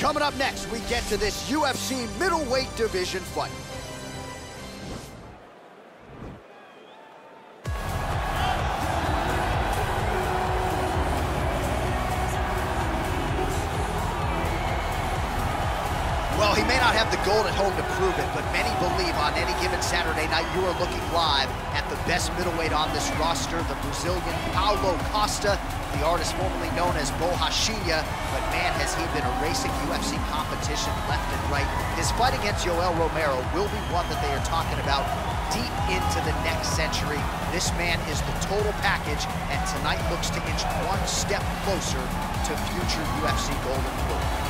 Coming up next, we get to this UFC middleweight division fight. Well, he may not have the gold at home to prove it, but many believe on any given Saturday night you are looking live at the best middleweight on this roster, the Brazilian Paulo Costa, the artist formerly known as Borrachinha, but man, has he been erasing UFC competition left and right. His fight against Yoel Romero will be one that they are talking about deep into the next century. This man is the total package, and tonight looks to inch one step closer to future UFC Golden Globe.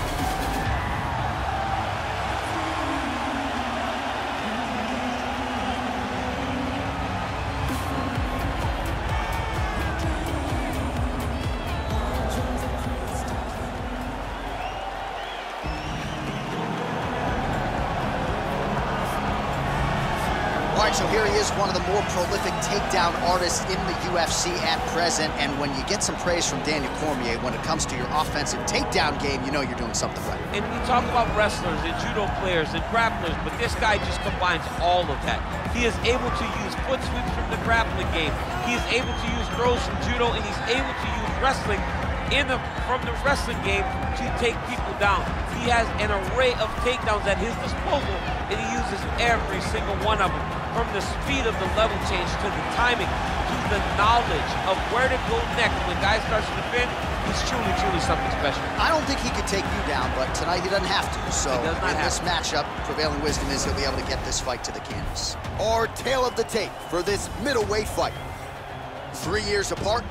All right, so here he is, one of the more prolific takedown artists in the UFC at present, and when you get some praise from Daniel Cormier when it comes to your offensive takedown game, you know you're doing something right. And we talk about wrestlers and judo players and grapplers, but this guy just combines all of that. He is able to use foot sweeps from the grappling game. He is able to use throws from judo, and he's able to use wrestling from the wrestling game to take people down. He has an array of takedowns at his disposal, and he uses every single one of them. From the speed of the level change to the timing to the knowledge of where to go next when the guy starts to defend, he's truly, truly something special. I don't think he could take you down, but tonight he doesn't have to. So in this matchup, prevailing wisdom is he'll be able to get this fight to the canvas. Our tale of the tape for this middleweight fight. 3 years apart,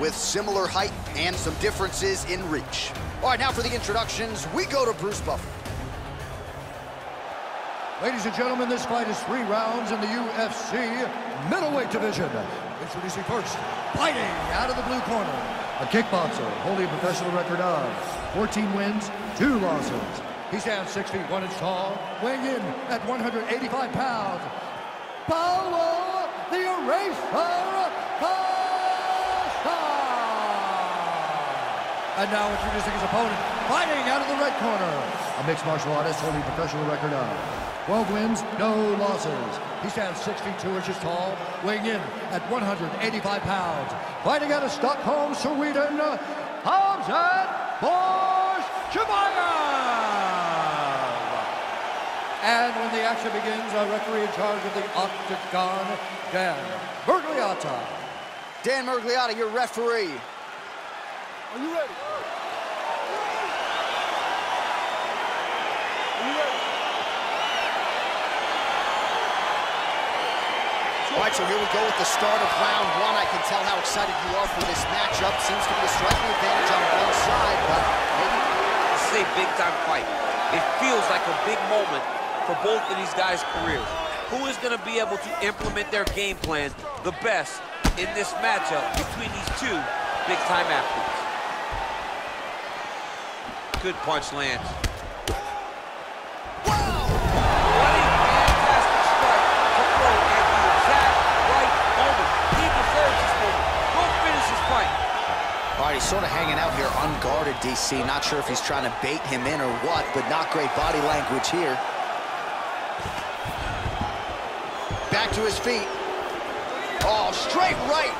with similar height and some differences in reach. All right, now for the introductions, we go to Bruce Buffer. Ladies and gentlemen, this fight is 3 rounds in the UFC middleweight division. Introducing first, fighting out of the blue corner, a kickboxer holding a professional record of 14 wins, 2 losses. He stands 6 feet 1 inch tall, weighing in at 185 pounds. Paulo the Eraser Costa! And now introducing his opponent, fighting out of the red corner, a mixed martial artist holding a professional record of 12 wins, no losses. He stands 6 feet 2 inches tall, weighing in at 185 pounds. Fighting out of Stockholm, Sweden, Khamzat Chimaev. And when the action begins, our referee in charge of the octagon, Dan Miragliotta. Dan Miragliotta, your referee. Are you ready? All right, so here we go with the start of round 1. I can tell how excited you are for this matchup. Seems to be a striking advantage on one side, but maybe this is a big-time fight. It feels like a big moment for both of these guys' careers. Who is going to be able to implement their game plan the best in this matchup between these two big-time athletes? Good punch lands. He's sort of hanging out here unguarded, DC. Not sure if he's trying to bait him in or what, but not great body language here. Back to his feet. Oh, straight right.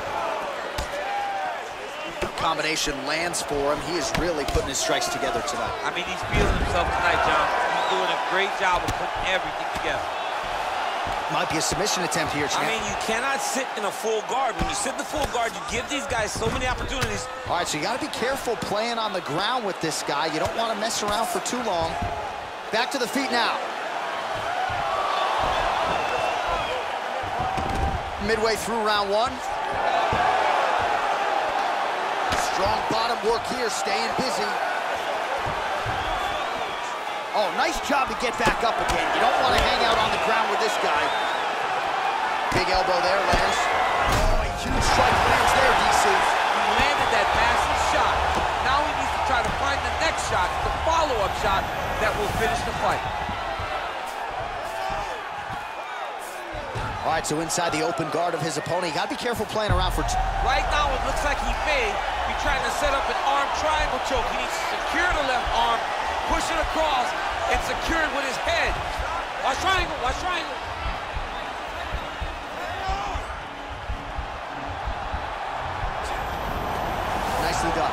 Combination lands for him. He is really putting his strikes together tonight. I mean, he's feeling himself tonight, John. He's doing a great job of putting everything together. Might be a submission attempt here, champ. I mean, you cannot sit in a full guard. When you sit in the full guard, you give these guys so many opportunities. All right, so you got to be careful playing on the ground with this guy. You don't want to mess around for too long. Back to the feet now. Midway through round 1. Strong bottom work here, staying busy. Oh, nice job to get back up again. You don't want to hang out on the ground with this guy. Big elbow there, lands. Oh, a huge strike lands there, DC. He landed that massive shot. Now he needs to try to find the next shot, the follow-up shot that will finish the fight. All right, so inside the open guard of his opponent, you got to be careful playing around for two. Right now, it looks like he may be trying to set up an arm triangle choke. He needs to secure the left arm. push it across and secured with his head. Watch triangle, watch triangle. Nicely done.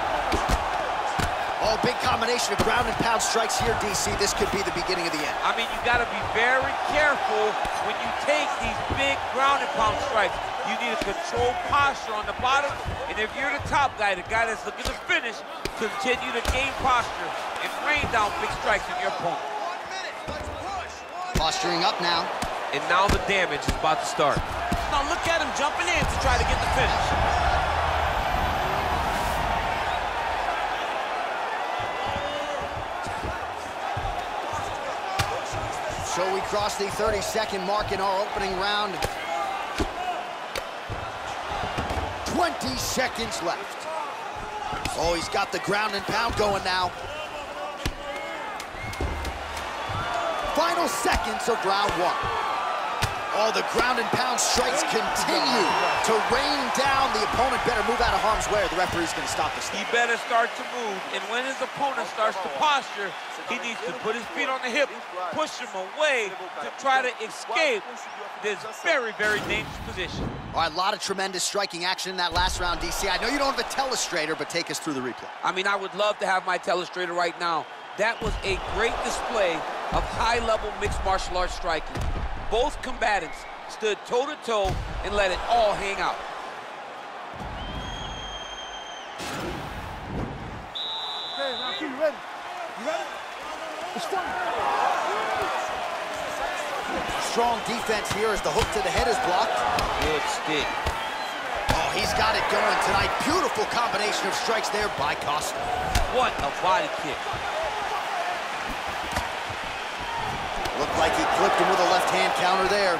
Oh, big combination of ground and pound strikes here, DC. This could be the beginning of the end. I mean, you gotta be very careful when you take these big ground and pound strikes. You need a controlled posture on the bottom, and if you're the top guy, the guy that's looking to finish, continue to gain posture and rain down big strikes on your opponent. 1 minute, let's push. Posturing up now. And now the damage is about to start. Now look at him jumping in to try to get the finish. So we crossed the 30-second mark in our opening round. 20 seconds left. Oh, he's got the ground and pound going now. Final seconds of round one. Oh, the ground and pound strikes continue to rain down. The opponent better move out of harm's way or the referee's gonna stop this thing. He better start to move, and when his opponent starts to posture, he needs to put his feet on the hip, push him away to try to escape this very, very dangerous position. All right, a lot of tremendous striking action in that last round, DC. I know you don't have a telestrator, but take us through the replay. I mean, I would love to have my telestrator right now. That was a great display of high-level mixed martial arts striking. Both combatants stood toe-to-toe and let it all hang out. Okay, now keep you ready. You ready? Let's go. Strong defense here as the hook to the head is blocked. Good stick. Oh, he's got it going tonight. Beautiful combination of strikes there by Costa. What a body kick. Looked like he clipped him with a left-hand counter there.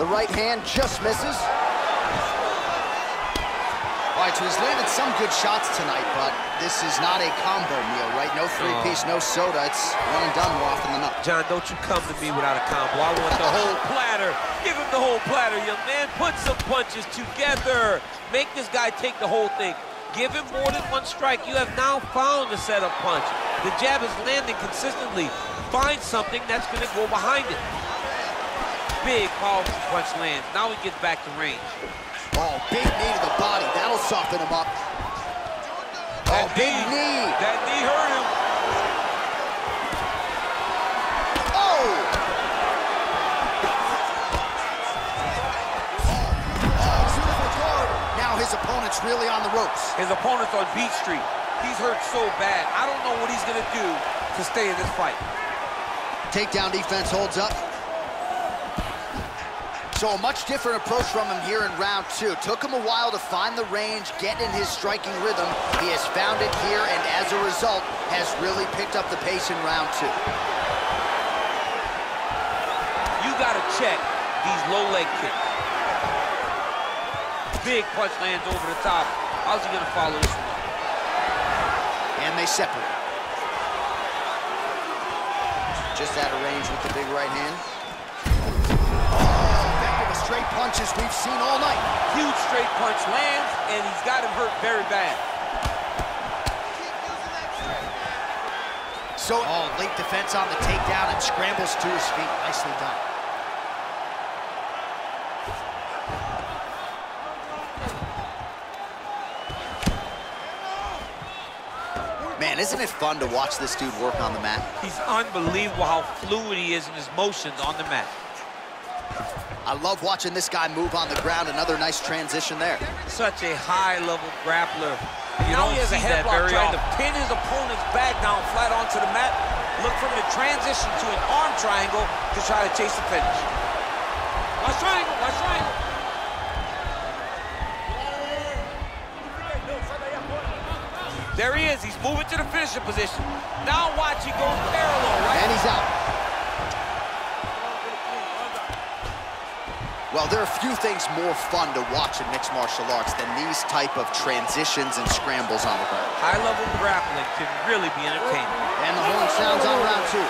The right hand just misses. All right, so he's landed some good shots tonight, but this is not a combo meal, right? No three-piece, no soda. It's one and done more often than not. John, don't you come to me without a combo. I want the whole platter. Give him the whole platter, young man. Put some punches together. Make this guy take the whole thing. Give him more than one strike. You have now found the setup punch. The jab is landing consistently. Find something that's going to go behind it. Big, powerful punch lands. Now he gets back to range. Oh, big knee to the body. That'll soften him up. Oh, big knee. That knee hurt him. Oh! Oh, beautiful guard. Now his opponent's really on the ropes. His opponent's on Beach Street. He's hurt so bad. I don't know what he's going to do to stay in this fight. Takedown defense holds up. So a much different approach from him here in round two. Took him a while to find the range, get in his striking rhythm. He has found it here, and as a result, has really picked up the pace in round two. You gotta check these low leg kicks. Big punch lands over the top. How's he gonna follow this one? And they separate. Just out of range with the big right hand. Straight punches we've seen all night. Huge straight punch lands, and he's got him hurt very bad. So, oh, late defense on the takedown and scrambles to his feet. Nicely done. Man, isn't it fun to watch this dude work on the mat? He's unbelievable how fluid he is in his motions on the mat. I love watching this guy move on the ground. Another nice transition there. Such a high-level grappler. Now he has a headlock trying to pin his opponent's back down flat onto the mat. Look for him to transition to an arm triangle to try to chase the finish. Watch triangle, watch triangle. There he is. He's moving to the finishing position. Now watch, he goes parallel, right? And he's out. Well, there are a few things more fun to watch in mixed martial arts than these type of transitions and scrambles on the ground. High-level grappling can really be entertaining. And the horn sounds on round two.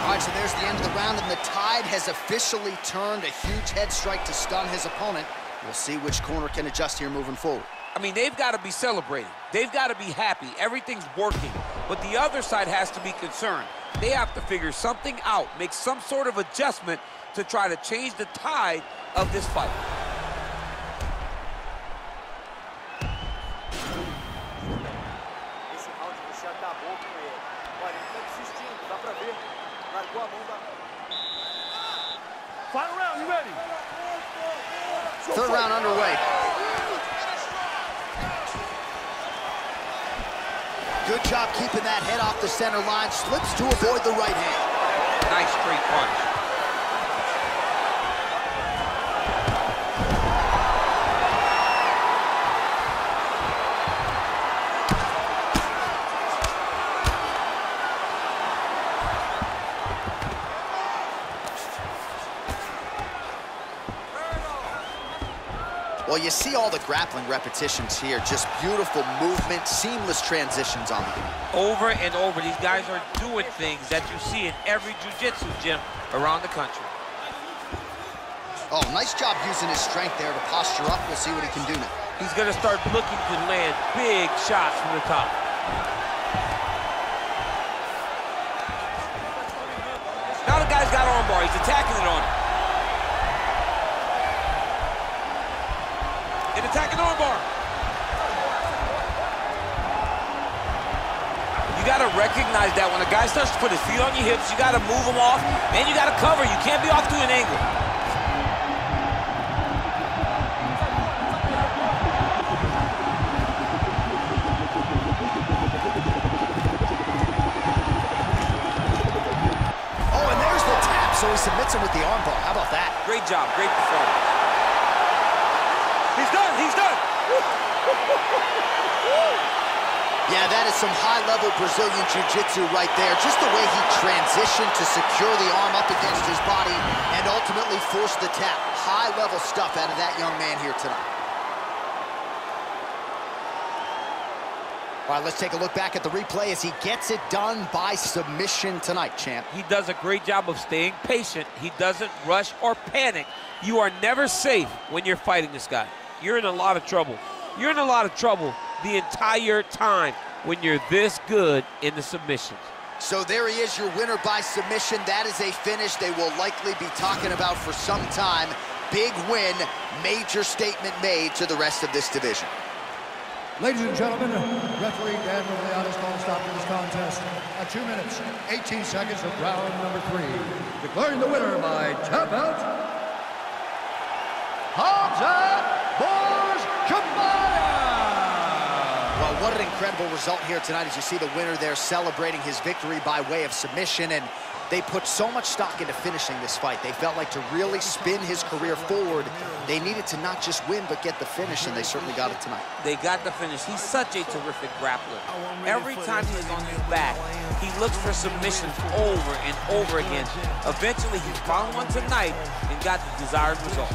All right, so there's the end of the round, and the tide has officially turned. A huge head strike to stun his opponent. We'll see which corner can adjust here moving forward. I mean, they've got to be celebrating. They've got to be happy. Everything's working. But the other side has to be concerned. They have to figure something out, make some sort of adjustment to try to change the tide of this fight. Final round, you ready? Third round underway. Good job keeping that head off the center line. Slips to avoid the right hand. Nice straight punch. Well, you see all the grappling repetitions here. Just beautiful movement, seamless transitions on them. Over and over, these guys are doing things that you see in every jiu-jitsu gym around the country. Oh, nice job using his strength there to posture up. We'll see what he can do now. He's going to start looking to land big shots from the top. Now the guy's got armbar. He's attacking it on him. Attacking armbar. You got to recognize that when a guy starts to put his feet on your hips, you got to move him off, and you got to cover. You can't be off to an angle. Oh, and there's the tap, so he submits him with the armbar. How about that? Great job, great performance. He's done, he's done. Yeah, that is some high-level Brazilian jiu-jitsu right there. Just the way he transitioned to secure the arm up against his body and ultimately force the tap. High-level stuff out of that young man here tonight. All right, let's take a look back at the replay as he gets it done by submission tonight, champ. He does a great job of staying patient. He doesn't rush or panic. You are never safe when you're fighting this guy. You're in a lot of trouble. You're in a lot of trouble the entire time when you're this good in the submissions. So there he is, your winner by submission. That is a finish they will likely be talking about for some time. Big win, major statement made to the rest of this division. Ladies and gentlemen, referee Dan Miragliotta is going to stop this contest at 2 minutes, 18 seconds of round number 3. Declaring the winner by tap out, Khamzat Chimaev! Well, what an incredible result here tonight as you see the winner there celebrating his victory by way of submission, and they put so much stock into finishing this fight. They felt like to really spin his career forward, they needed to not just win, but get the finish, and they certainly got it tonight. They got the finish. He's such a terrific grappler. Every time he's on his back, he looks for submissions over and over again. Eventually, he found one tonight and got the desired result.